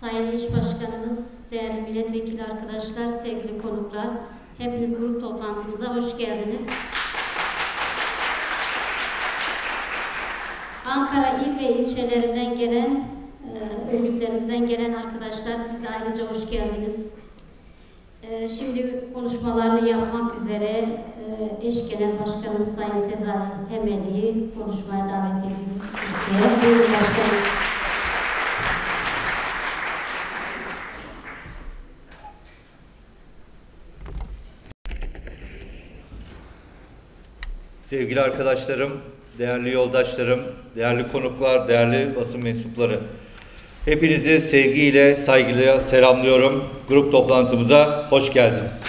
Sayın İş Başkanımız, değerli milletvekili arkadaşlar, sevgili konuklar, hepiniz grup toplantımıza hoş geldiniz. Ankara il ve ilçelerinden gelen, örgütlerimizden gelen arkadaşlar, siz de ayrıca hoş geldiniz. Şimdi konuşmalarını yapmak üzere eş genel başkanımız Sayın Sezai Temelli'yi konuşmaya davet ediyoruz. Buyurun başkanım. Sevgili arkadaşlarım, değerli yoldaşlarım, değerli konuklar, değerli basın mensupları, hepinizi sevgiyle, saygıyla selamlıyorum. Grup toplantımıza hoş geldiniz.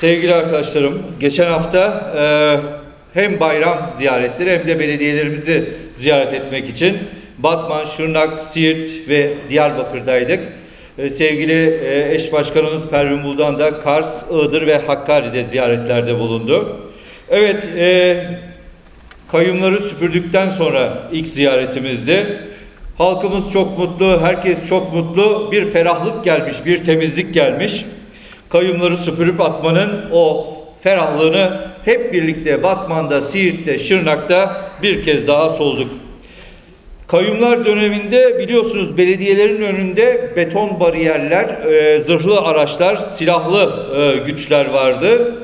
Sevgili arkadaşlarım, geçen hafta hem bayram ziyaretleri hem de belediyelerimizi ziyaret etmek için Batman, Şırnak, Siirt ve Diyarbakır'daydık. Sevgili eş başkanımız Pervin Buldan da Kars, Iğdır ve Hakkari'de ziyaretlerde bulundu. Evet, kayyumları süpürdükten sonra ilk ziyaretimizdi. Halkımız çok mutlu, herkes çok mutlu. Bir ferahlık gelmiş, bir temizlik gelmiş. Kayyumları süpürüp atmanın o ferahlığını hep birlikte Batman'da, Siirt'te, Şırnak'ta bir kez daha solduk. Kayyumlar döneminde biliyorsunuz belediyelerin önünde beton bariyerler, zırhlı araçlar, silahlı güçler vardı.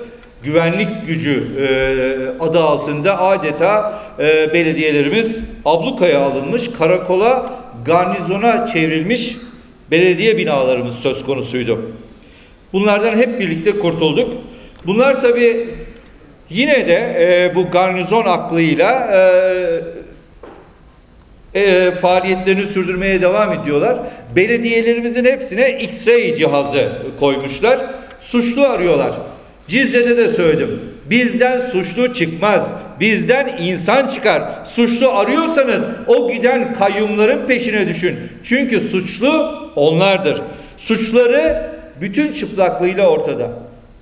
Güvenlik gücü adı altında adeta belediyelerimiz ablukaya alınmış, karakola, garnizona çevrilmiş belediye binalarımız söz konusuydu. Bunlardan hep birlikte kurtulduk. Bunlar tabii yine de bu garnizon aklıyla faaliyetlerini sürdürmeye devam ediyorlar. Belediyelerimizin hepsine X-ray cihazı koymuşlar. Suçlu arıyorlar. Cizre'de de söyledim. Bizden suçlu çıkmaz. Bizden insan çıkar. Suçlu arıyorsanız o giden kayyumların peşine düşün. Çünkü suçlu onlardır. Suçları bütün çıplaklığıyla ortada.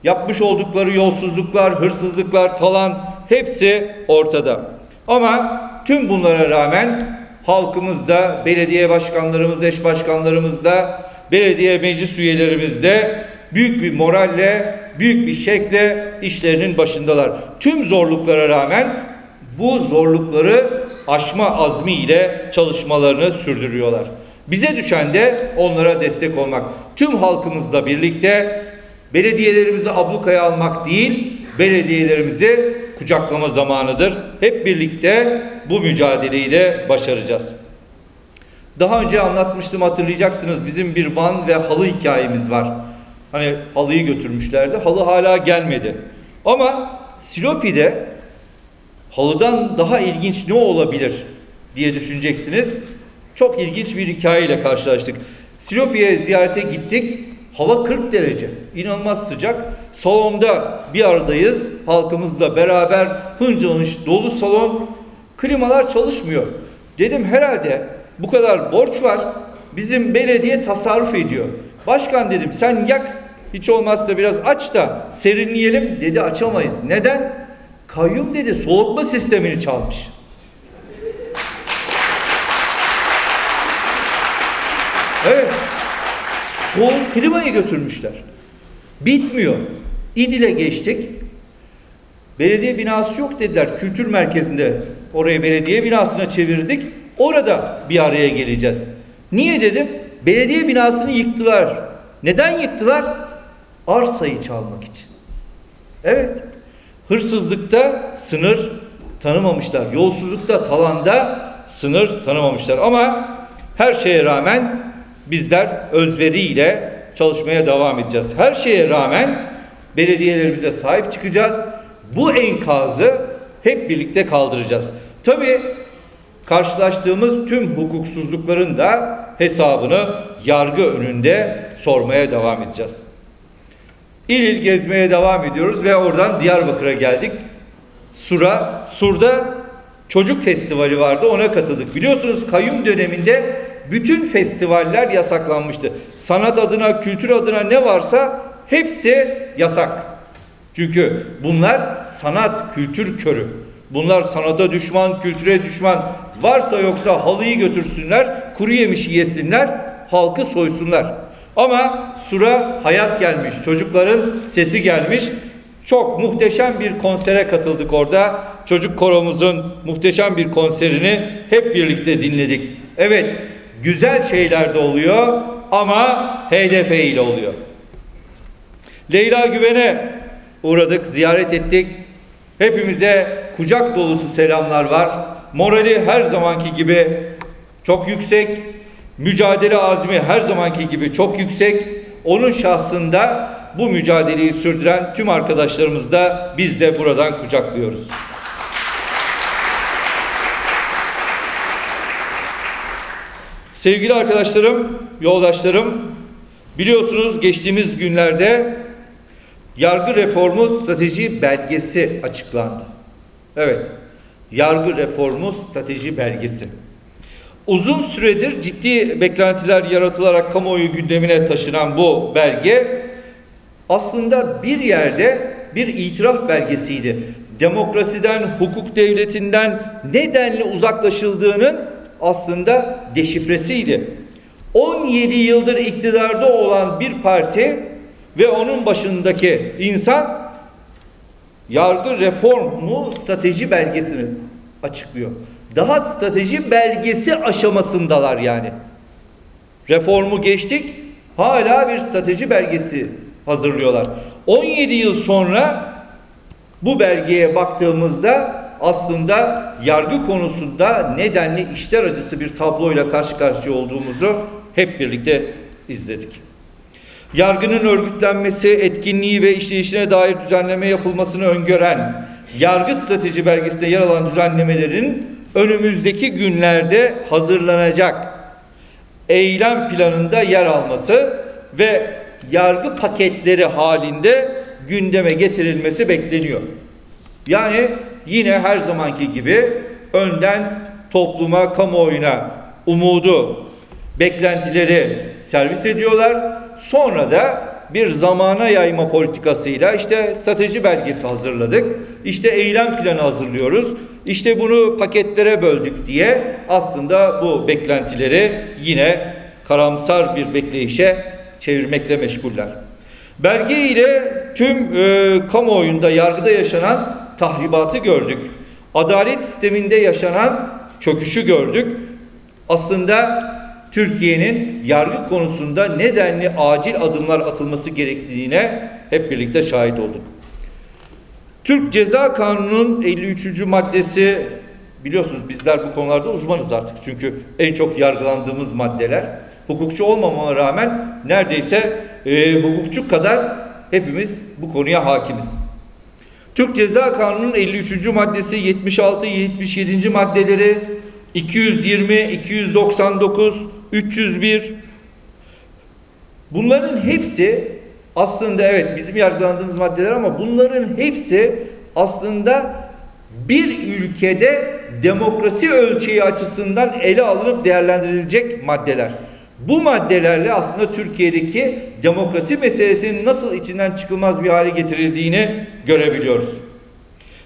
Yapmış oldukları yolsuzluklar, hırsızlıklar, talan hepsi ortada. Ama tüm bunlara rağmen halkımız da, belediye başkanlarımız, eş başkanlarımız da, belediye meclis üyelerimiz de büyük bir moralle, büyük bir şekle işlerinin başındalar. Tüm zorluklara rağmen bu zorlukları aşma azmiyle çalışmalarını sürdürüyorlar. Bize düşen de onlara destek olmak. Tüm halkımızla birlikte belediyelerimizi ablukaya almak değil, belediyelerimizi kucaklama zamanıdır. Hep birlikte bu mücadeleyi de başaracağız. Daha önce anlatmıştım, hatırlayacaksınız, bizim bir van ve halı hikayemiz var. Hani halıyı götürmüşlerdi, halı hala gelmedi. Ama Silopi'de halıdan daha ilginç ne olabilir diye düşüneceksiniz. Çok ilginç bir hikayeyle karşılaştık. Silopi'ye ziyarete gittik. Hava 40 derece. İnanılmaz sıcak. Salonda bir aradayız. Halkımızla beraber hınca hınç dolu salon. Klimalar çalışmıyor. Dedim herhalde bu kadar borç var. Bizim belediye tasarruf ediyor. Başkan dedim sen yak. Hiç olmazsa biraz aç da serinleyelim. Dedi açamayız. Neden? Kayyum dedi soğutma sistemini çalmış. Evet. Soğuk klimayı götürmüşler. Bitmiyor. İdil'e geçtik. Belediye binası yok dediler. Kültür merkezinde orayı belediye binasına çevirdik. Orada bir araya geleceğiz. Niye dedim? Belediye binasını yıktılar. Neden yıktılar? Arsayı çalmak için. Evet. Hırsızlıkta sınır tanımamışlar. Yolsuzlukta, talanda sınır tanımamışlar. Ama her şeye rağmen bizler özveriyle çalışmaya devam edeceğiz. Her şeye rağmen belediyelerimize sahip çıkacağız. Bu enkazı hep birlikte kaldıracağız. Tabii karşılaştığımız tüm hukuksuzlukların da hesabını yargı önünde sormaya devam edeceğiz. İl il gezmeye devam ediyoruz ve oradan Diyarbakır'a geldik. Sur'da çocuk festivali vardı, ona katıldık. Biliyorsunuz kayyum döneminde bütün festivaller yasaklanmıştı. Sanat adına, kültür adına ne varsa hepsi yasak. Çünkü bunlar sanat, kültür körü. Bunlar sanata düşman, kültüre düşman. Varsa yoksa halıyı götürsünler, kuru yemiş yesinler, halkı soysunlar. Ama sura hayat gelmiş, çocukların sesi gelmiş. Çok muhteşem bir konsere katıldık orada. Çocuk koromuzun muhteşem bir konserini hep birlikte dinledik. Evet, güzel şeyler de oluyor ama HDP ile oluyor. Leyla Güven'e uğradık, ziyaret ettik. Hepimize kucak dolusu selamlar var. Morali her zamanki gibi çok yüksek. Mücadele azmi her zamanki gibi çok yüksek. Onun şahsında bu mücadeleyi sürdüren tüm arkadaşlarımız da biz de buradan kucaklıyoruz. Sevgili arkadaşlarım, yoldaşlarım, biliyorsunuz geçtiğimiz günlerde yargı reformu strateji belgesi açıklandı. Evet, yargı reformu strateji belgesi. Uzun süredir ciddi beklentiler yaratılarak kamuoyu gündemine taşınan bu belge aslında bir yerde bir itiraf belgesiydi. Demokrasiden, hukuk devletinden nedenli uzaklaşıldığının aslında deşifresiydi. 17 yıldır iktidarda olan bir parti ve onun başındaki insan yargı reformu strateji belgesini açıklıyor. Daha strateji belgesi aşamasındalar yani. Reformu geçtik, hala bir strateji belgesi hazırlıyorlar. 17 yıl sonra bu belgeye baktığımızda aslında yargı konusunda nedenli işler acısı bir tabloyla karşı karşıya olduğumuzu hep birlikte izledik. Yargının örgütlenmesi, etkinliği ve işleyişine dair düzenleme yapılmasını öngören yargı strateji belgesinde yer alan düzenlemelerin önümüzdeki günlerde hazırlanacak eylem planında yer alması ve yargı paketleri halinde gündeme getirilmesi bekleniyor. Yani yine her zamanki gibi önden topluma, kamuoyuna umudu, beklentileri servis ediyorlar. Sonra da bir zamana yayma politikasıyla işte strateji belgesi hazırladık, işte eylem planı hazırlıyoruz, işte bunu paketlere böldük diye aslında bu beklentileri yine karamsar bir bekleyişe çevirmekle meşguller. Belge ile tüm kamuoyunda yargıda yaşanan tahribatı gördük. Adalet sisteminde yaşanan çöküşü gördük. Aslında Türkiye'nin yargı konusunda nedenli acil adımlar atılması gerektiğine hep birlikte şahit olduk. Türk Ceza Kanunu'nun 53. maddesi, biliyorsunuz bizler bu konularda uzmanız artık. Çünkü en çok yargılandığımız maddeler. Hukukçu olmamama rağmen neredeyse hukukçu kadar hepimiz bu konuya hakimiz. Türk Ceza Kanunu'nun 53. maddesi, 76-77. maddeleri, 220, 299, 301 bunların hepsi aslında evet bizim yargılandığımız maddeler ama bunların hepsi aslında bir ülkede demokrasi ölçeği açısından ele alınıp değerlendirilecek maddeler. Bu maddelerle aslında Türkiye'deki demokrasi meselesinin nasıl içinden çıkılmaz bir hale getirildiğini görebiliyoruz.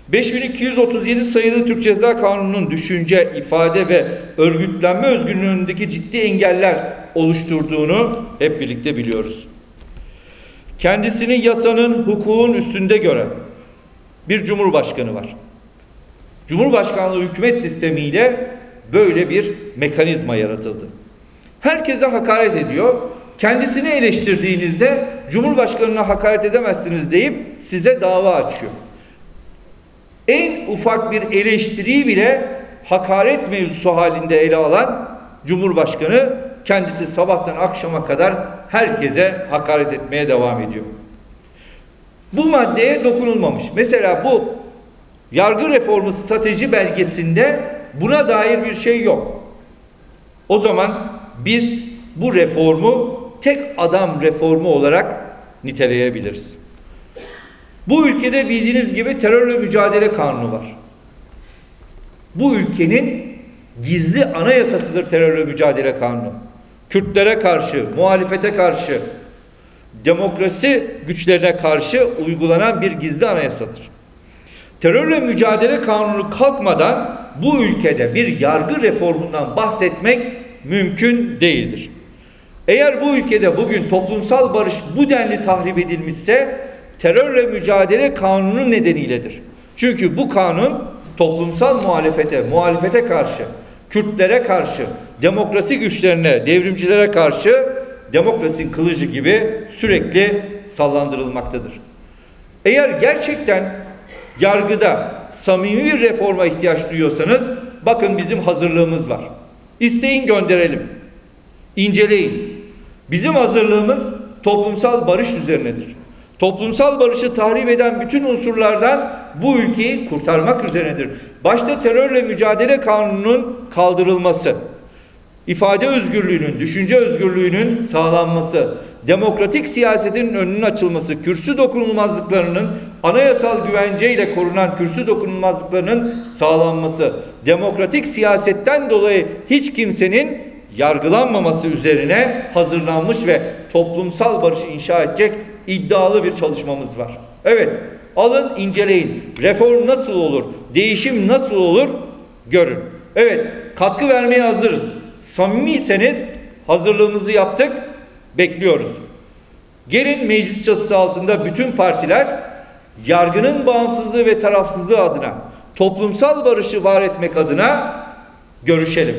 5237 sayılı Türk Ceza Kanunu'nun düşünce, ifade ve örgütlenme özgürlüğündeki ciddi engeller oluşturduğunu hep birlikte biliyoruz. Kendisini yasanın, hukukun üstünde gören bir Cumhurbaşkanı var. Cumhurbaşkanlığı hükümet sistemiyle böyle bir mekanizma yaratıldı. Herkese hakaret ediyor. Kendisini eleştirdiğinizde Cumhurbaşkanına hakaret edemezsiniz deyip size dava açıyor. En ufak bir eleştiriyi bile hakaret mevzusu halinde ele alan Cumhurbaşkanı kendisi sabahtan akşama kadar herkese hakaret etmeye devam ediyor. Bu maddeye dokunulmamış. Mesela bu yargı reformu strateji belgesinde buna dair bir şey yok. O zaman biz bu reformu tek adam reformu olarak niteleyebiliriz. Bu ülkede bildiğiniz gibi terörle mücadele kanunu var. Bu ülkenin gizli anayasasıdır terörle mücadele kanunu. Kürtlere karşı, muhalefete karşı, demokrasi güçlerine karşı uygulanan bir gizli anayasadır. Terörle mücadele kanunu kalkmadan bu ülkede bir yargı reformundan bahsetmek mümkün değildir. Eğer bu ülkede bugün toplumsal barış bu denli tahrip edilmişse terörle mücadele kanunu nedeniyledir. Çünkü bu kanun toplumsal muhalefete, muhalefete karşı, Kürtlere karşı, demokrasi güçlerine, devrimcilere karşı demokrasinin kılıcı gibi sürekli sallandırılmaktadır. Eğer gerçekten yargıda samimi bir reforma ihtiyaç duyuyorsanız bakın bizim hazırlığımız var. İsteyin gönderelim, inceleyin. Bizim hazırlığımız toplumsal barış üzerinedir. Toplumsal barışı tahrip eden bütün unsurlardan bu ülkeyi kurtarmak üzeredir. Başta terörle mücadele kanununun kaldırılması, ifade özgürlüğünün, düşünce özgürlüğünün sağlanması, demokratik siyasetin önünün açılması, kürsü dokunulmazlıklarının anayasal güvenceyle korunan kürsü dokunulmazlıklarının sağlanması, demokratik siyasetten dolayı hiç kimsenin yargılanmaması üzerine hazırlanmış ve toplumsal barışı inşa edecek iddialı bir çalışmamız var. Evet, alın inceleyin. Reform nasıl olur? Değişim nasıl olur? Görün. Evet, katkı vermeye hazırız. Samimiyseniz hazırlığımızı yaptık, bekliyoruz. Gelin meclis çatısı altında bütün partiler yargının bağımsızlığı ve tarafsızlığı adına, toplumsal barışı var etmek adına görüşelim,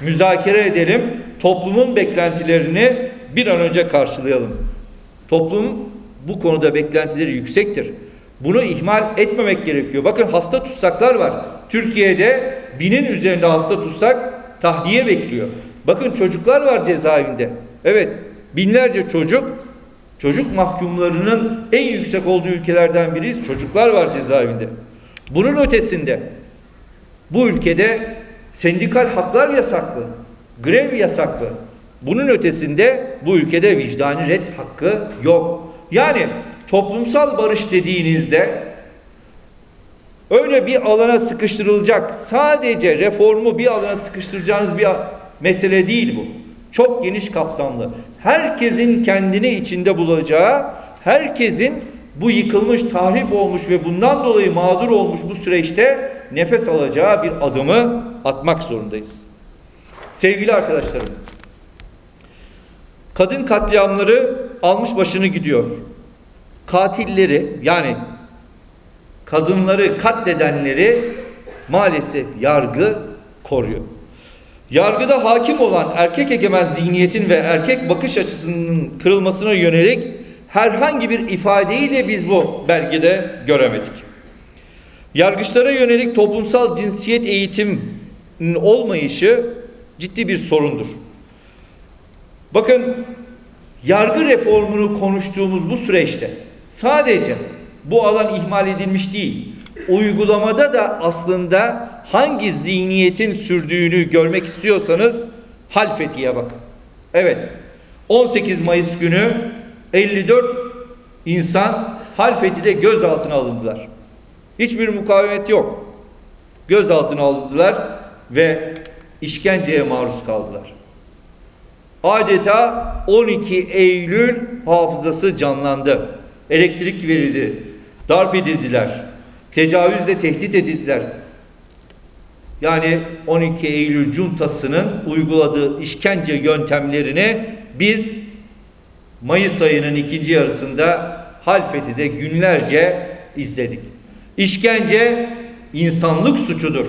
müzakere edelim, toplumun beklentilerini bir an önce karşılayalım. Toplum bu konuda beklentileri yüksektir. Bunu ihmal etmemek gerekiyor. Bakın hasta tutsaklar var. Türkiye'de 1000'in üzerinde hasta tutsak tahliye bekliyor. Bakın çocuklar var cezaevinde. Evet, binlerce çocuk mahkumlarının en yüksek olduğu ülkelerden biriyiz. Çocuklar var cezaevinde. Bunun ötesinde bu ülkede sendikal haklar yasaklı, grev yasaklı. Bunun ötesinde bu ülkede vicdani ret hakkı yok. Yani toplumsal barış dediğinizde öyle bir alana sıkıştırılacak, sadece reformu bir alana sıkıştıracağınız bir mesele değil bu. Çok geniş kapsamlı. Herkesin kendini içinde bulacağı, herkesin bu yıkılmış, tahrip olmuş ve bundan dolayı mağdur olmuş bu süreçte nefes alacağı bir adımı atmak zorundayız. Sevgili arkadaşlarım, kadın katliamları almış başını gidiyor. Katilleri, yani kadınları katledenleri maalesef yargı koruyor. Yargıda hakim olan erkek egemen zihniyetin ve erkek bakış açısının kırılmasına yönelik herhangi bir ifadeyi de biz bu belgede göremedik. Yargıçlara yönelik toplumsal cinsiyet eğitiminin olmayışı ciddi bir sorundur. Bakın, yargı reformunu konuştuğumuz bu süreçte sadece bu alan ihmal edilmiş değil. Uygulamada da aslında hangi zihniyetin sürdüğünü görmek istiyorsanız Halfeti'ye bakın. Evet, 18 Mayıs günü 54 insan Halfeti'de gözaltına alındılar. Hiçbir mukavemet yok. Gözaltına alındılar ve işkenceye maruz kaldılar. Adeta 12 Eylül hafızası canlandı. Elektrik verildi, darp edildiler, tecavüzle tehdit edildiler. Yani 12 Eylül cuntasının uyguladığı işkence yöntemlerini biz Mayıs ayının ikinci yarısında Halfeti'de günlerce izledik. İşkence insanlık suçudur.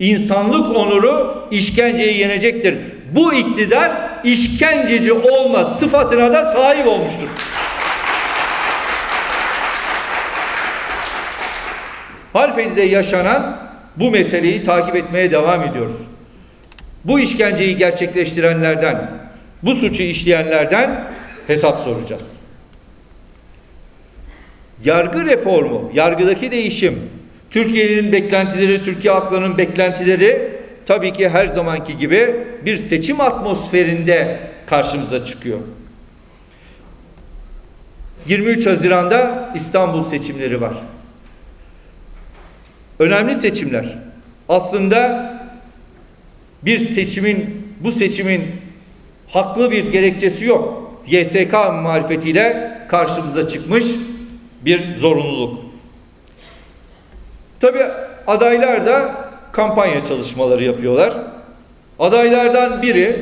İnsanlık onuru işkenceyi yenecektir. Bu iktidar işkenceci olma sıfatına da sahip olmuştur. Halfeti'de yaşanan bu meseleyi takip etmeye devam ediyoruz. Bu işkenceyi gerçekleştirenlerden, bu suçu işleyenlerden hesap soracağız. Yargı reformu, yargıdaki değişim, Türkiye'nin beklentileri, Türkiye halklarının beklentileri tabii ki her zamanki gibi bir seçim atmosferinde karşımıza çıkıyor. 23 Haziran'da İstanbul seçimleri var. Önemli seçimler. Aslında bir seçimin, bu seçimin haklı bir gerekçesi yok. YSK marifetiyle karşımıza çıkmış bir zorunluluk. Tabii adaylar da kampanya çalışmaları yapıyorlar. Adaylardan biri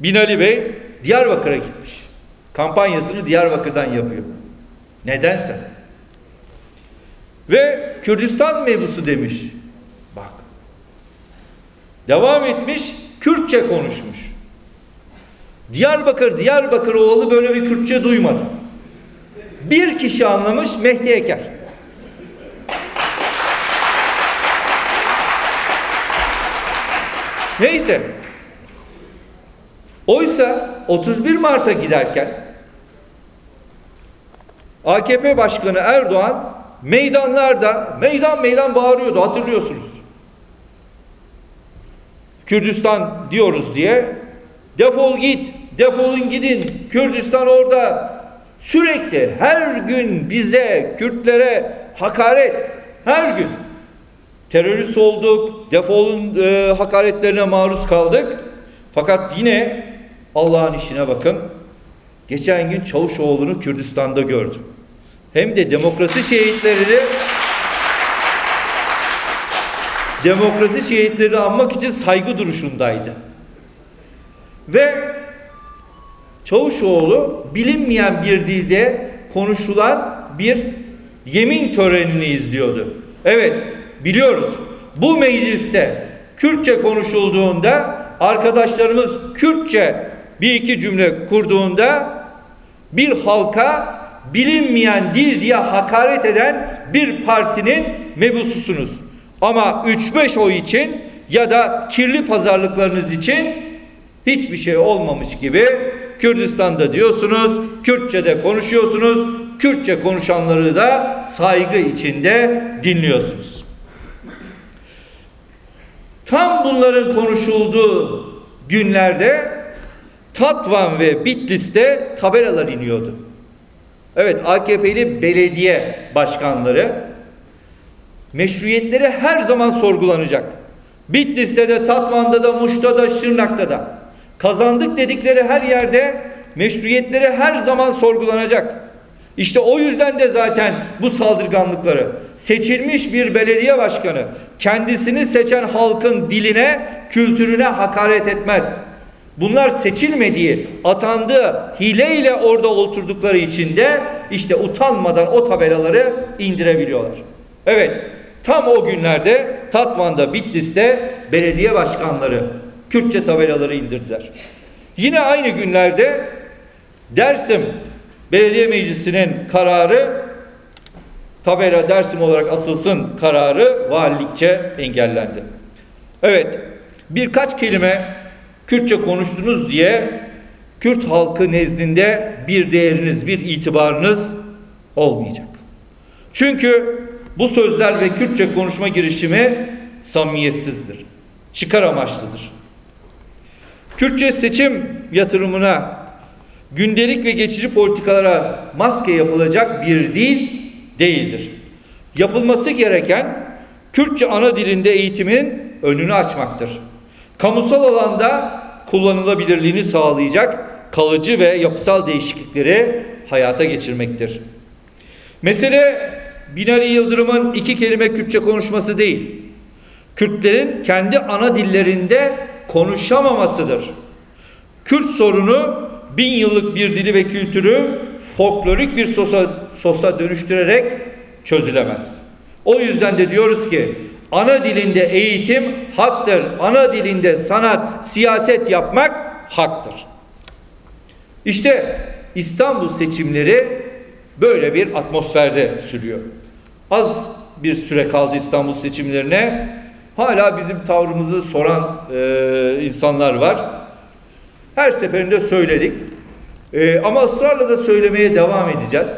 Binali Bey Diyarbakır'a gitmiş. Kampanyasını Diyarbakır'dan yapıyor. Nedense. Ve Kürdistan mebusu demiş. Bak. Devam etmiş, Kürtçe konuşmuş. Diyarbakır, Diyarbakır olalı böyle bir Kürtçe duymadı. Bir kişi anlamış, Mehdi Eker. Neyse. Oysa 31 Mart'a giderken AKP Başkanı Erdoğan meydanlarda meydan bağırıyordu, hatırlıyorsunuz. Kürdistan diyoruz diye defol git, defolun gidin, Kürdistan orada. Sürekli her gün bize, Kürtlere hakaret, her gün terörist olduk, defolun hakaretlerine maruz kaldık. Fakat yine Allah'ın işine bakın. Geçen gün Çavuşoğlu'nu Kürdistan'da gördüm. Hem de demokrasi şehitlerini anmak için saygı duruşundaydı. Ve Çavuşoğlu bilinmeyen bir dilde konuşulan bir yemin törenini izliyordu. Evet, biliyoruz. Bu mecliste Kürtçe konuşulduğunda arkadaşlarımız Kürtçe bir iki cümle kurduğunda bir halka bilinmeyen dil diye hakaret eden bir partinin mebususunuz. Ama 3-5 oy için ya da kirli pazarlıklarınız için hiçbir şey olmamış gibi Kürdistan'da diyorsunuz, Kürtçe'de konuşuyorsunuz, Kürtçe konuşanları da saygı içinde dinliyorsunuz. Tam bunların konuşulduğu günlerde Tatvan ve Bitlis'te tabelalar iniyordu. Evet, AKP'li belediye başkanları meşruiyetleri her zaman sorgulanacak. Bitlis'te de, Tatvan'da da, Muş'ta da, Şırnak'ta da. Kazandık dedikleri her yerde meşruiyetleri her zaman sorgulanacak. İşte o yüzden de zaten bu saldırganlıkları seçilmiş bir belediye başkanı kendisini seçen halkın diline, kültürüne hakaret etmez. Bunlar seçilmediği, atandığı hileyle orada oturdukları için de işte utanmadan o tabelaları indirebiliyorlar. Evet, tam o günlerde Tatvan'da, Bitlis'te belediye başkanları Kürtçe tabelaları indirdiler. Yine aynı günlerde Dersim Belediye Meclisi'nin kararı, tabela Dersim olarak asılsın kararı valilikçe engellendi. Evet, birkaç kelime Kürtçe konuştunuz diye Kürt halkı nezdinde bir değeriniz, bir itibarınız olmayacak. Çünkü bu sözler ve Kürtçe konuşma girişimi samimiyetsizdir, çıkar amaçlıdır. Kürtçe seçim yatırımına, gündelik ve geçici politikalara maske yapılacak bir dil değildir. Yapılması gereken Kürtçe ana dilinde eğitimin önünü açmaktır. Kamusal alanda kullanılabilirliğini sağlayacak kalıcı ve yapısal değişiklikleri hayata geçirmektir. Mesele Binali Yıldırım'ın iki kelime Kürtçe konuşması değil, Kürtlerin kendi ana dillerinde konuşamamasıdır. Kürt sorunu 1000 yıllık bir dili ve kültürü folklorik bir sosa dönüştürerek çözülemez. O yüzden de diyoruz ki ana dilinde eğitim haktır. Ana dilinde sanat, siyaset yapmak haktır. İşte İstanbul seçimleri böyle bir atmosferde sürüyor. Az bir süre kaldı İstanbul seçimlerine. Hala bizim tavrımızı soran insanlar var. Her seferinde söyledik. Ama ısrarla da söylemeye devam edeceğiz.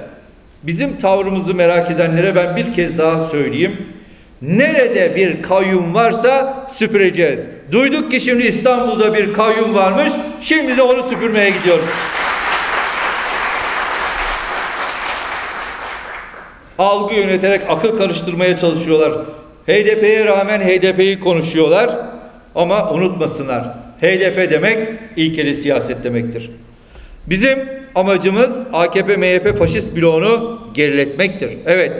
Bizim tavrımızı merak edenlere ben bir kez daha söyleyeyim. Nerede bir kayyum varsa süpüreceğiz. Duyduk ki şimdi İstanbul'da bir kayyum varmış. Şimdi de onu süpürmeye gidiyoruz. Algı yöneterek akıl karıştırmaya çalışıyorlar. HDP'ye rağmen HDP'yi konuşuyorlar. Ama unutmasınlar. HDP demek ilkeli siyaset demektir. Bizim amacımız AKP-MHP faşist bloğunu geriletmektir. Evet,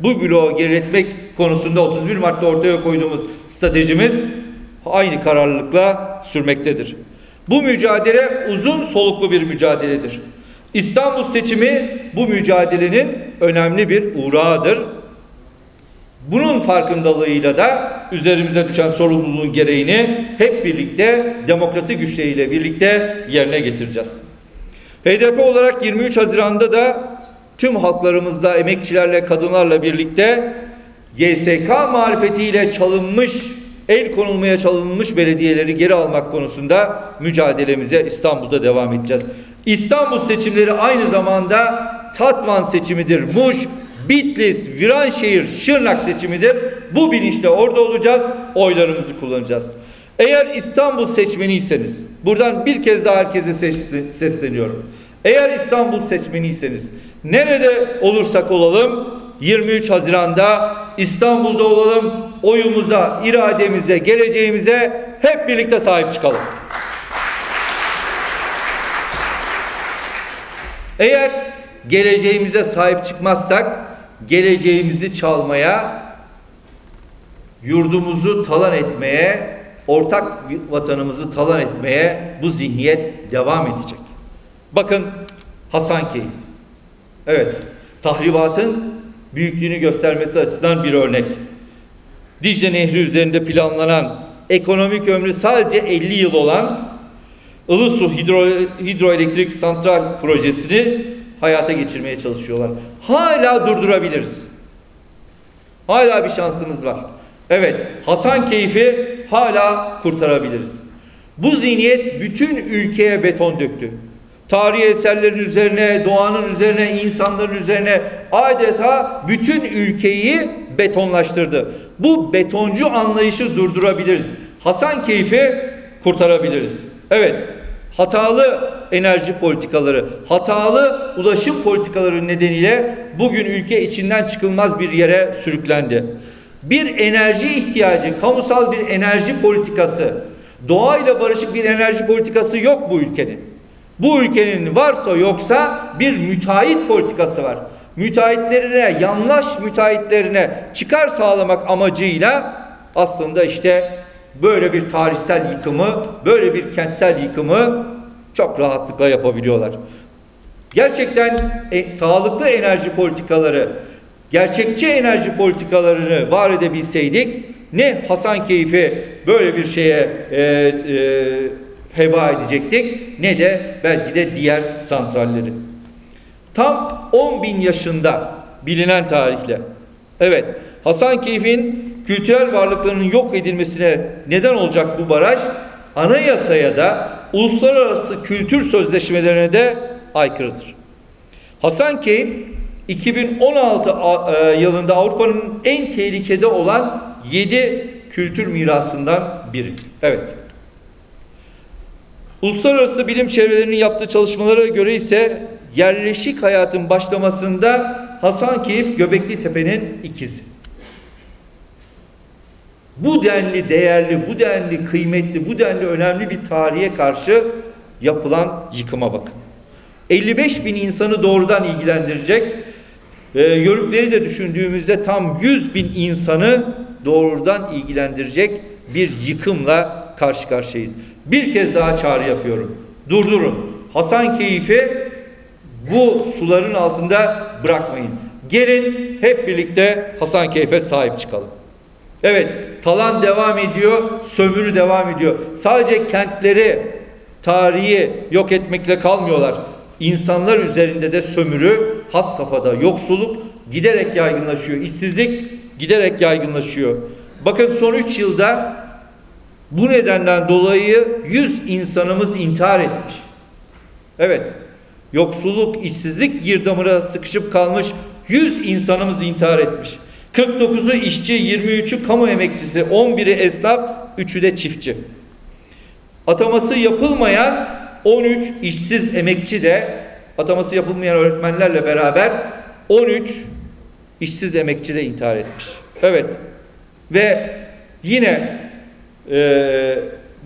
bu bloğu geriletmek konusunda 31 Mart'ta ortaya koyduğumuz stratejimiz aynı kararlılıkla sürmektedir. Bu mücadele uzun soluklu bir mücadeledir. İstanbul seçimi bu mücadelenin önemli bir uğrağıdır. Bunun farkındalığıyla da üzerimize düşen sorumluluğun gereğini hep birlikte demokrasi güçleriyle birlikte yerine getireceğiz. HDP olarak 23 Haziran'da da tüm halklarımızla, emekçilerle, kadınlarla birlikte YSK marifetiyle çalınmış, el konulmaya çalınmış belediyeleri geri almak konusunda mücadelemize İstanbul'da devam edeceğiz. İstanbul seçimleri aynı zamanda Tatvan seçimidir. Muş, Bitlis, Viranşehir, Şırnak seçimidir. Bu bilinçle orada olacağız, oylarımızı kullanacağız. Eğer İstanbul seçmeniyseniz, buradan bir kez daha herkese sesleniyorum. Eğer İstanbul seçmeniyseniz, nerede olursak olalım, 23 Haziran'da İstanbul'da olalım, oyumuza, irademize, geleceğimize hep birlikte sahip çıkalım. Eğer geleceğimize sahip çıkmazsak, geleceğimizi çalmaya, yurdumuzu talan etmeye, ortak vatanımızı talan etmeye bu zihniyet devam edecek. Bakın Hasankeyf. Evet, tahribatın büyüklüğünü göstermesi açısından bir örnek. Dicle Nehri üzerinde planlanan, ekonomik ömrü sadece 50 yıl olan Ilusu hidroelektrik santral projesini hayata geçirmeye çalışıyorlar. Hala durdurabiliriz. Hala bir şansımız var. Evet, Hasankeyf'i hala kurtarabiliriz. Bu zihniyet bütün ülkeye beton döktü. Tarihi eserlerin üzerine, doğanın üzerine, insanların üzerine adeta bütün ülkeyi betonlaştırdı. Bu betoncu anlayışı durdurabiliriz. Hasankeyf'i kurtarabiliriz. Evet, hatalı enerji politikaları, hatalı ulaşım politikaları nedeniyle bugün ülke içinden çıkılmaz bir yere sürüklendi. Bir enerji ihtiyacı, kamusal bir enerji politikası, doğayla barışık bir enerji politikası yok bu ülkenin. Bu ülkenin varsa yoksa bir müteahhit politikası var. Müteahhitlerine, yanlış müteahhitlerine çıkar sağlamak amacıyla aslında işte böyle bir tarihsel yıkımı, böyle bir kentsel yıkımı çok rahatlıkla yapabiliyorlar. Gerçekten sağlıklı enerji politikaları, gerçekçi enerji politikalarını var edebilseydik, ne Hasankeyf'i böyle bir şeye heba edecektik, ne de belki de diğer santralleri. Tam 10.000 yaşında bilinen tarihle. Evet, Hasankeyf'in kültürel varlıklarının yok edilmesine neden olacak bu baraj, anayasaya da uluslararası kültür sözleşmelerine de aykırıdır. Hasankeyf 2016 yılında Avrupa'nın en tehlikede olan 7 kültür mirasından biri. Evet. Uluslararası bilim çevrelerinin yaptığı çalışmalara göre ise yerleşik hayatın başlamasında Hasankeyf Göbeklitepe'nin ikizi. Bu denli değerli, bu denli kıymetli, bu denli önemli bir tarihe karşı yapılan yıkıma bakın. 55.000 insanı doğrudan ilgilendirecek, yörükleri de düşündüğümüzde tam 100.000 insanı doğrudan ilgilendirecek bir yıkımla karşı karşıyayız. Bir kez daha çağrı yapıyorum. Durdurun. Hasankeyf'i bu suların altında bırakmayın. Gelin hep birlikte Hasankeyf'e sahip çıkalım. Evet, talan devam ediyor, sömürü devam ediyor. Sadece kentleri, tarihi yok etmekle kalmıyorlar. İnsanlar üzerinde de sömürü, has safhada yoksulluk giderek yaygınlaşıyor. İşsizlik giderek yaygınlaşıyor. Bakın son 3 yılda bu nedenden dolayı 100 insanımız intihar etmiş. Evet, yoksulluk, işsizlik girdamına sıkışıp kalmış 100 insanımız intihar etmiş. 49'u işçi, 23'ü kamu emekçisi, 11'i esnaf, 3'ü de çiftçi. Ataması yapılmayan 13 işsiz emekçi de, ataması yapılmayan öğretmenlerle beraber 13 işsiz emekçi de intihar etmiş. Evet. Ve yine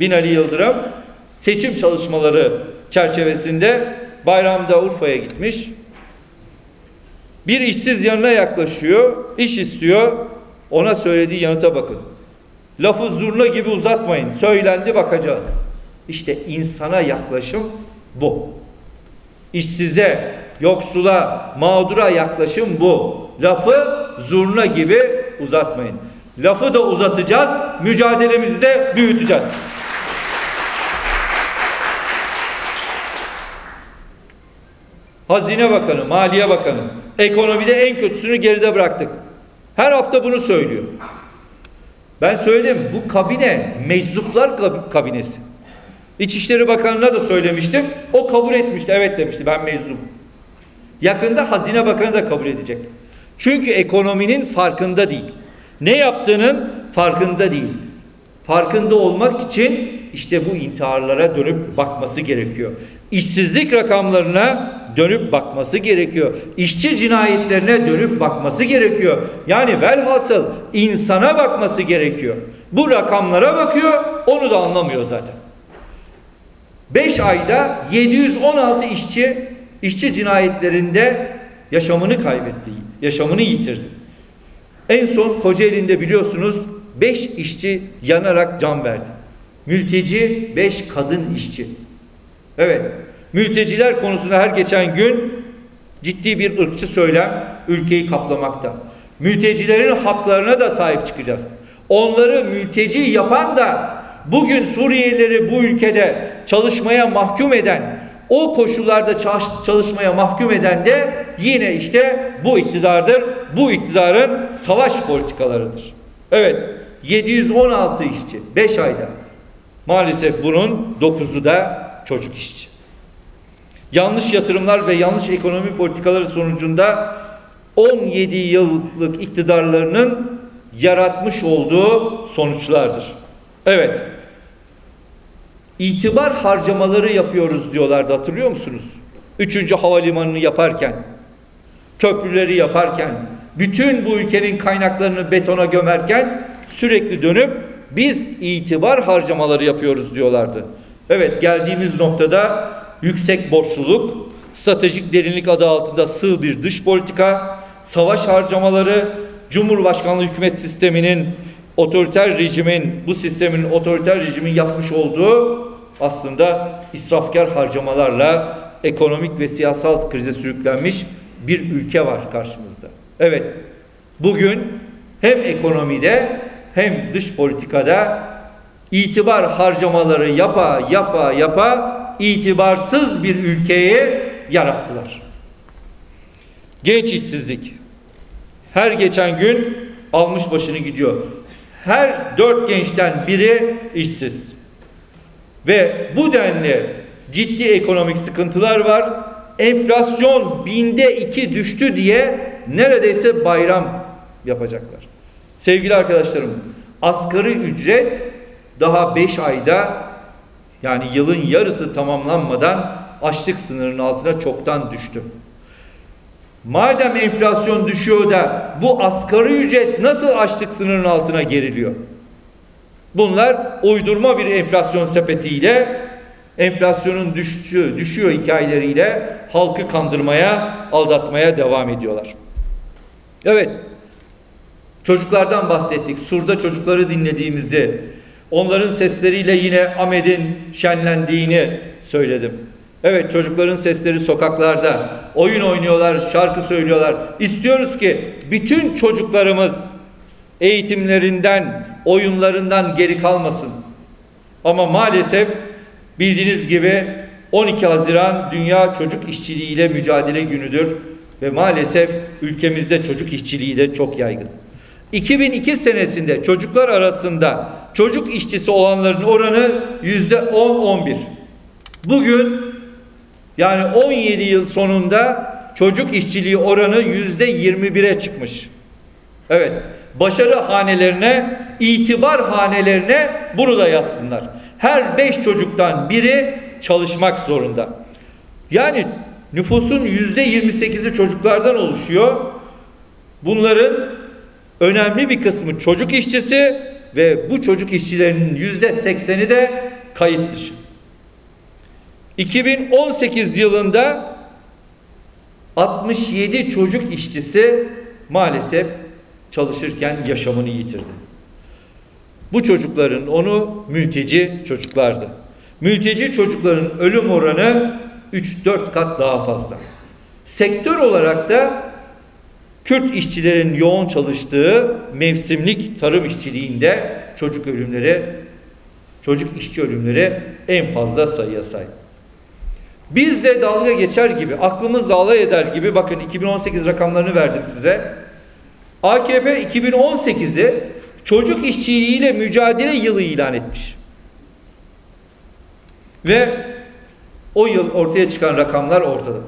Binali Yıldırım seçim çalışmaları çerçevesinde bayramda Urfa'ya gitmiş. Bir işsiz yanına yaklaşıyor, iş istiyor. Ona söylediği yanıta bakın. Lafı zurna gibi uzatmayın. Söylendi, bakacağız. İşte insana yaklaşım bu. İşsize, yoksula, mağdura yaklaşım bu. Lafı zurna gibi uzatmayın. Lafı da uzatacağız, mücadelemizi de büyüteceğiz. Hazine Bakanı, Maliye Bakanı, ekonomide en kötüsünü geride bıraktık. Her hafta bunu söylüyor. Ben söyledim, bu kabine meczuplar kabinesi. İçişleri Bakanı'na da söylemiştim. O kabul etmişti, evet demişti, ben meczup. Yakında Hazine Bakanı da kabul edecek. Çünkü ekonominin farkında değil. Ne yaptığının farkında değil. Farkında olmak için işte bu intiharlara dönüp bakması gerekiyor. İşsizlik rakamlarına dönüp bakması gerekiyor. İşçi cinayetlerine dönüp bakması gerekiyor. Yani velhasıl insana bakması gerekiyor. Bu rakamlara bakıyor, onu da anlamıyor zaten. 5 ayda 716 işçi cinayetlerinde yaşamını kaybetti, yaşamını yitirdi. En son Kocaeli'nde biliyorsunuz 5 işçi yanarak can verdi. Mülteci 5 kadın işçi. Evet, mülteciler konusunda her geçen gün ciddi bir ırkçı söylem ülkeyi kaplamakta. Mültecilerin haklarına da sahip çıkacağız. Onları mülteci yapan da bugün Suriyelileri bu ülkede çalışmaya mahkum eden, o koşullarda çalışmaya mahkum eden de yine işte bu iktidardır. Bu iktidarın savaş politikalarıdır. Evet, 716 işçi 5 ayda. Maalesef bunun 9'u da çocuk işçi. Yanlış yatırımlar ve yanlış ekonomi politikaları sonucunda 17 yıllık iktidarlarının yaratmış olduğu sonuçlardır. Evet. İtibar harcamaları yapıyoruz diyorlardı, hatırlıyor musunuz? 3. havalimanını yaparken, köprüleri yaparken, bütün bu ülkenin kaynaklarını betona gömerken sürekli dönüp biz itibar harcamaları yapıyoruz diyorlardı. Evet, geldiğimiz noktada yüksek borçluluk, stratejik derinlik adı altında sığ bir dış politika, savaş harcamaları, Cumhurbaşkanlığı hükümet sisteminin, otoriter rejimin, bu sistemin, otoriter rejimin yapmış olduğu aslında israfkar harcamalarla ekonomik ve siyasal krize sürüklenmiş bir ülke var karşımızda. Evet, bugün hem ekonomide hem dış politikada itibar harcamaları yapa itibarsız bir ülkeyi yarattılar. Genç işsizlik her geçen gün almış başını gidiyor. Her 4 gençten biri işsiz. Ve bu denli ciddi ekonomik sıkıntılar var. Enflasyon %2 düştü diye neredeyse bayram yapacaklar. Sevgili arkadaşlarım, asgari ücret daha 5 ayda, yani yılın yarısı tamamlanmadan açlık sınırının altına çoktan düştü. Madem enflasyon düşüyor da bu asgari ücret nasıl açlık sınırının altına geriliyor? Bunlar uydurma bir enflasyon sepetiyle, enflasyonun düşüyor hikayeleriyle halkı kandırmaya, aldatmaya devam ediyorlar. Evet, çocuklardan bahsettik. Sur'da çocukları dinlediğimizi, onların sesleriyle yine Ahmet'in şenlendiğini söyledim. Evet, çocukların sesleri sokaklarda. Oyun oynuyorlar, şarkı söylüyorlar. İstiyoruz ki bütün çocuklarımız eğitimlerinden, oyunlarından geri kalmasın. Ama maalesef bildiğiniz gibi 12 Haziran Dünya Çocuk İşçiliği ile Mücadele Günü'dür. Ve maalesef ülkemizde çocuk işçiliği de çok yaygın. 2002 senesinde çocuklar arasında çocuk işçisi olanların oranı %10-11. Bugün, yani 17 yıl sonunda çocuk işçiliği oranı %21'e çıkmış. Evet, başarı hanelerine, itibar hanelerine bunu da yazsınlar. Her 5 çocuktan biri çalışmak zorunda. Yani nüfusun %28'i çocuklardan oluşuyor. Bunların önemli bir kısmı çocuk işçisi ve bu çocuk işçilerinin %80'i de kayıt dışı. 2018 yılında 67 çocuk işçisi maalesef çalışırken yaşamını yitirdi. Bu çocukların onu mülteci çocuklardı. Mülteci çocukların ölüm oranı 3-4 kat daha fazla. Sektör olarak da Kürt işçilerin yoğun çalıştığı mevsimlik tarım işçiliğinde çocuk işçi ölümleri en fazla sayıya sahip. Biz de dalga geçer gibi, aklımızla alay eder gibi, bakın 2018 rakamlarını verdim size. AKP 2018'i çocuk işçiliğiyle mücadele yılı ilan etmiş. Ve o yıl ortaya çıkan rakamlar ortada.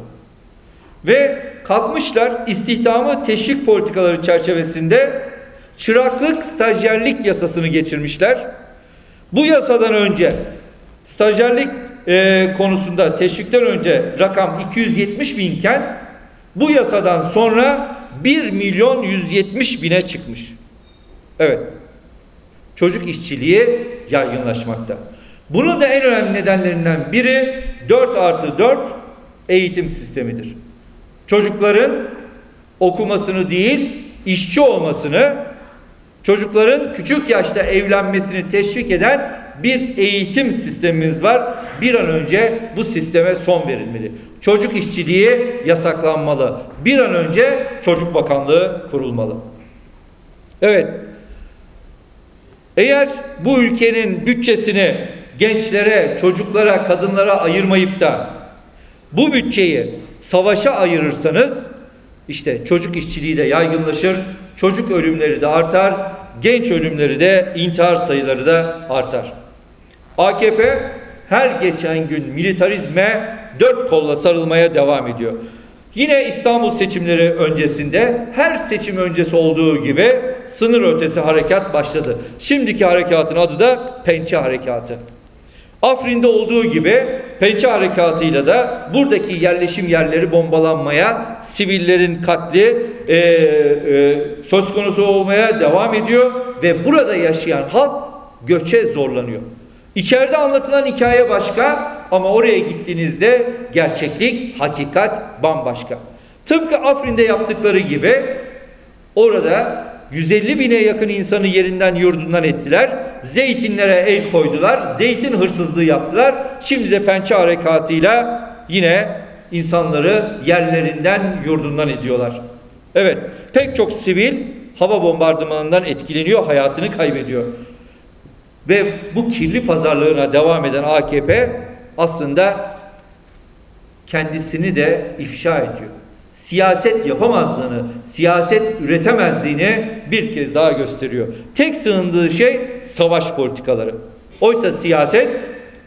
Ve kalkmışlar istihdamı teşvik politikaları çerçevesinde çıraklık stajyerlik yasasını geçirmişler. Bu yasadan önce stajyerlik konusunda teşvikten önce rakam 270 binken bu yasadan sonra 1.170.000'e çıkmış. Evet. Çocuk işçiliği yaygınlaşmakta. Bunun da en önemli nedenlerinden biri 4+4 eğitim sistemidir. Çocukların okumasını değil, işçi olmasını, çocukların küçük yaşta evlenmesini teşvik eden bir eğitim sistemimiz var. Bir an önce bu sisteme son verilmeli. Çocuk işçiliği yasaklanmalı. Bir an önce Çocuk Bakanlığı kurulmalı. Evet. Eğer bu ülkenin bütçesini gençlere, çocuklara, kadınlara ayırmayıp da bu bütçeyi savaşa ayırırsanız işte çocuk işçiliği de yaygınlaşır, çocuk ölümleri de artar, genç ölümleri de, intihar sayıları da artar. AKP her geçen gün militarizme dört kolla sarılmaya devam ediyor. Yine İstanbul seçimleri öncesinde her seçim öncesi olduğu gibi sınır ötesi harekat başladı. Şimdiki harekatın adı da Pençe Harekatı. Afrin'de olduğu gibi Pençe Harekatı'yla da buradaki yerleşim yerleri bombalanmaya, sivillerin katli söz konusu olmaya devam ediyor ve burada yaşayan halk göçe zorlanıyor. İçeride anlatılan hikaye başka ama oraya gittiğinizde gerçeklik, hakikat bambaşka. Tıpkı Afrin'de yaptıkları gibi orada 150 bine yakın insanı yerinden yurdundan ettiler. Zeytinlere el koydular. Zeytin hırsızlığı yaptılar. Şimdi de Pençe Harekatı'yla yine insanları yerlerinden yurdundan ediyorlar. Evet, pek çok sivil hava bombardımanından etkileniyor, hayatını kaybediyor. Ve bu kirli pazarlığına devam eden AKP aslında kendisini de ifşa ediyor. Siyaset yapamazlığını, siyaset üretemezliğini bir kez daha gösteriyor. Tek sığındığı şey savaş politikaları. Oysa siyaset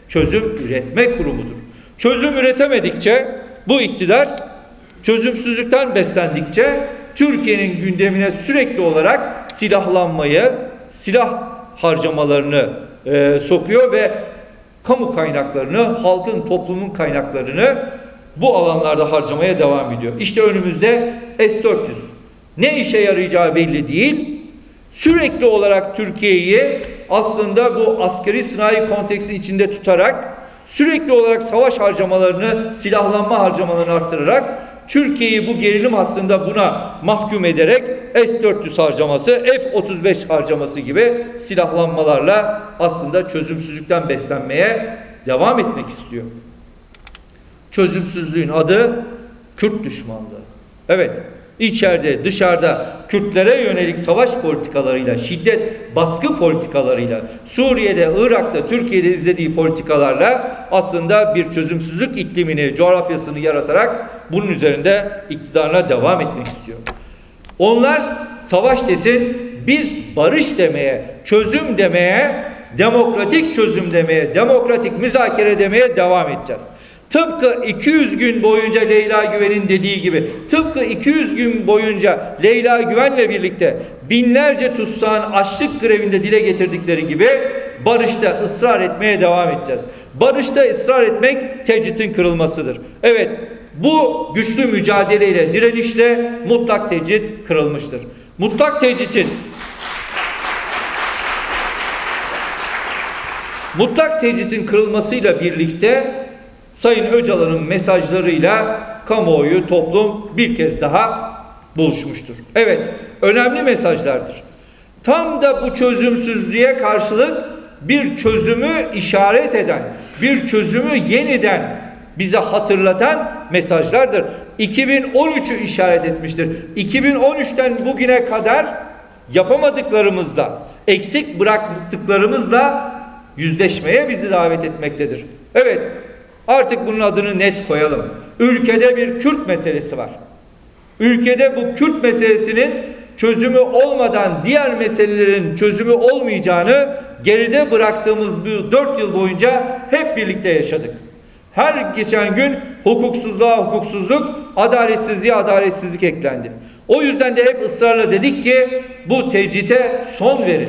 çözüm üretme kurumudur. Çözüm üretemedikçe bu iktidar çözümsüzlükten beslendikçe Türkiye'nin gündemine sürekli olarak silahlanmayı, silah harcamalarını sokuyor ve kamu kaynaklarını, halkın, toplumun kaynaklarını bu alanlarda harcamaya devam ediyor. İşte önümüzde S-400. Ne işe yarayacağı belli değil. Sürekli olarak Türkiye'yi aslında bu askeri sınai konteksti içinde tutarak sürekli olarak savaş harcamalarını, silahlanma harcamalarını arttırarak Türkiye'yi bu gerilim hattında buna mahkum ederek S-400 harcaması, F-35 harcaması gibi silahlanmalarla aslında çözümsüzlükten beslenmeye devam etmek istiyor. Çözümsüzlüğün adı Kürt düşmanlığı. Evet, içeride dışarıda Kürtlere yönelik savaş politikalarıyla, şiddet baskı politikalarıyla, Suriye'de, Irak'ta, Türkiye'de izlediği politikalarla aslında bir çözümsüzlük iklimini, coğrafyasını yaratarak bunun üzerinde iktidarına devam etmek istiyor. Onlar savaş desin, biz barış demeye, çözüm demeye, demokratik çözüm demeye, demokratik müzakere demeye devam edeceğiz. Tıpkı 200 gün boyunca Leyla Güven'in dediği gibi, tıpkı 200 gün boyunca Leyla Güven'le birlikte binlerce tutsağın açlık grevinde dile getirdikleri gibi barışta ısrar etmeye devam edeceğiz. Barışta ısrar etmek tecritin kırılmasıdır. Evet, bu güçlü mücadeleyle, direnişle mutlak tecrit kırılmıştır. Mutlak tecritin kırılmasıyla birlikte Sayın Öcalan'ın mesajlarıyla kamuoyu, toplum bir kez daha buluşmuştur. Evet, önemli mesajlardır. Tam da bu çözümsüzlüğe karşılık bir çözümü işaret eden, bir çözümü yeniden bize hatırlatan mesajlardır. 2013'ü işaret etmiştir. 2013'ten bugüne kadar yapamadıklarımızla, eksik bıraktıklarımızla yüzleşmeye bizi davet etmektedir. Evet, artık bunun adını net koyalım. Ülkede bir Kürt meselesi var. Ülkede bu Kürt meselesinin çözümü olmadan diğer meselelerin çözümü olmayacağını geride bıraktığımız bu 4 yıl boyunca hep birlikte yaşadık. Her geçen gün hukuksuzluğa hukuksuzluk, adaletsizliğe adaletsizlik eklendi. O yüzden de hep ısrarla dedik ki bu tecrite son verin.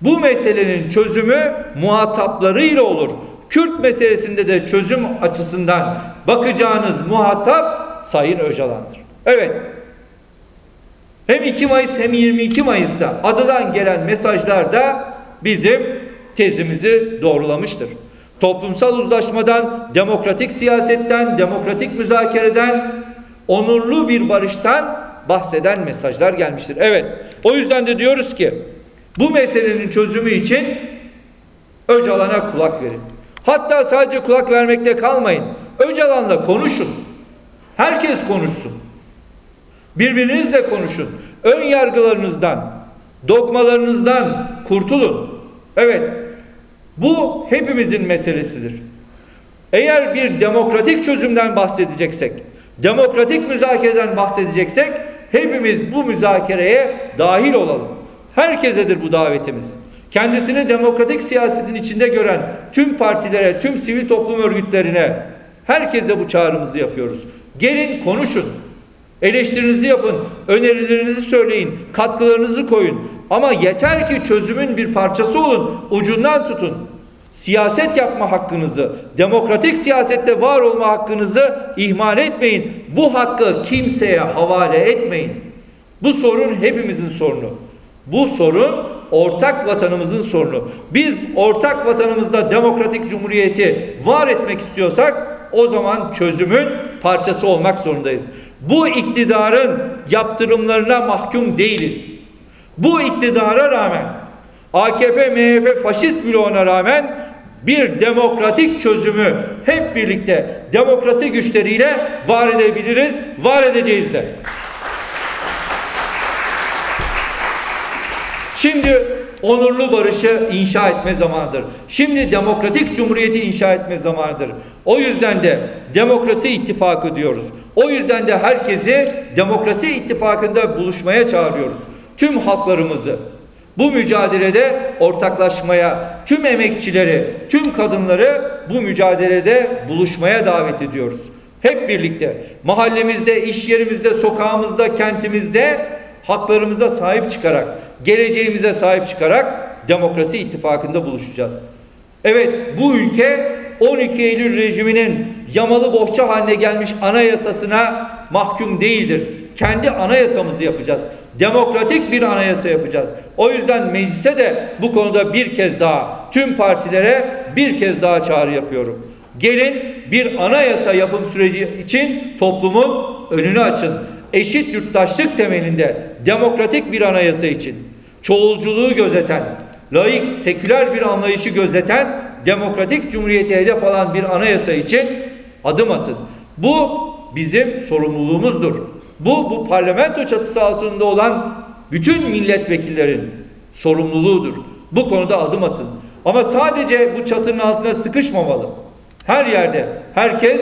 Bu meselenin çözümü muhataplarıyla olur. Kürt meselesinde de çözüm açısından bakacağınız muhatap Sayın Öcalan'dır. Evet. Hem 2 Mayıs hem 22 Mayıs'ta adadan gelen mesajlar da bizim tezimizi doğrulamıştır. Toplumsal uzlaşmadan, demokratik siyasetten, demokratik müzakereden, onurlu bir barıştan bahseden mesajlar gelmiştir. Evet, o yüzden de diyoruz ki bu meselenin çözümü için Öcalan'a kulak verin. Hatta sadece kulak vermekte kalmayın. Öcalan'la konuşun. Herkes konuşsun. Birbirinizle konuşun. Ön yargılarınızdan, dogmalarınızdan kurtulun. Evet, bu hepimizin meselesidir. Eğer bir demokratik çözümden bahsedeceksek, demokratik müzakereden bahsedeceksek hepimiz bu müzakereye dahil olalım. Herkesedir bu davetimiz. Kendisini demokratik siyasetin içinde gören tüm partilere, tüm sivil toplum örgütlerine, herkese bu çağrımızı yapıyoruz. Gelin konuşun. Eleştirinizi yapın. Önerilerinizi söyleyin. Katkılarınızı koyun. Ama yeter ki çözümün bir parçası olun. Ucundan tutun. Siyaset yapma hakkınızı, demokratik siyasette var olma hakkınızı ihmal etmeyin. Bu hakkı kimseye havale etmeyin. Bu sorun hepimizin sorunu. Bu sorun ortak vatanımızın sorunu. Biz ortak vatanımızda demokratik cumhuriyeti var etmek istiyorsak o zaman çözümün parçası olmak zorundayız. Bu iktidarın yaptırımlarına mahkum değiliz. Bu iktidara rağmen, AKP, MHP, faşist bloğuna rağmen bir demokratik çözümü hep birlikte demokrasi güçleriyle var edebiliriz, var edeceğiz de. Şimdi onurlu barışı inşa etme zamanıdır. Şimdi demokratik cumhuriyeti inşa etme zamanıdır. O yüzden de demokrasi ittifakı diyoruz. O yüzden de herkesi demokrasi ittifakında buluşmaya çağırıyoruz. Tüm halklarımızı bu mücadelede ortaklaşmaya, tüm emekçileri, tüm kadınları bu mücadelede buluşmaya davet ediyoruz. Hep birlikte mahallemizde, iş yerimizde, sokağımızda, kentimizde haklarımıza sahip çıkarak, geleceğimize sahip çıkarak demokrasi ittifakında buluşacağız. Evet, bu ülke 12 Eylül rejiminin yamalı bohça haline gelmiş anayasasına mahkum değildir. Kendi anayasamızı yapacağız. Demokratik bir anayasa yapacağız. O yüzden meclise de bu konuda bir kez daha, tüm partilere bir kez daha çağrı yapıyorum. Gelin bir anayasa yapım süreci için toplumun önünü açın. Eşit yurttaşlık temelinde demokratik bir anayasa için çoğulculuğu gözeten, laik, seküler bir anlayışı gözeten, demokratik cumhuriyeti hedef alan bir anayasa için adım atın. Bu bizim sorumluluğumuzdur. Bu parlamento çatısı altında olan bütün milletvekillerin sorumluluğudur. Bu konuda adım atın. Ama sadece bu çatının altına sıkışmamalı. Her yerde herkes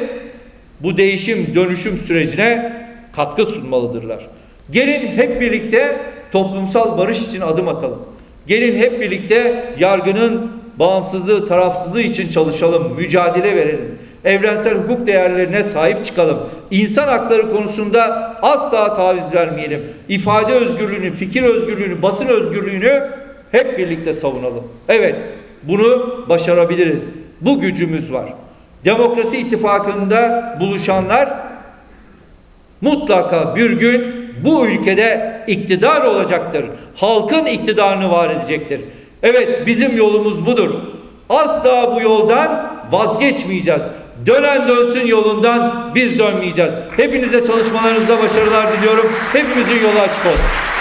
bu değişim, dönüşüm sürecine katkı sunmalıdırlar. Gelin hep birlikte toplumsal barış için adım atalım. Gelin hep birlikte yargının bağımsızlığı, tarafsızlığı için çalışalım, mücadele verelim. Evrensel hukuk değerlerine sahip çıkalım. İnsan hakları konusunda asla taviz vermeyelim. İfade özgürlüğünü, fikir özgürlüğünü, basın özgürlüğünü hep birlikte savunalım. Evet, bunu başarabiliriz. Bu gücümüz var. Demokrasi ittifakında buluşanlar mutlaka bir gün bu ülkede iktidar olacaktır. Halkın iktidarını var edecektir. Evet, bizim yolumuz budur. Asla bu yoldan vazgeçmeyeceğiz. Dönen dönsün yolundan, biz dönmeyeceğiz. Hepinize çalışmalarınızda başarılar diliyorum. Hepimizin yolu açık olsun.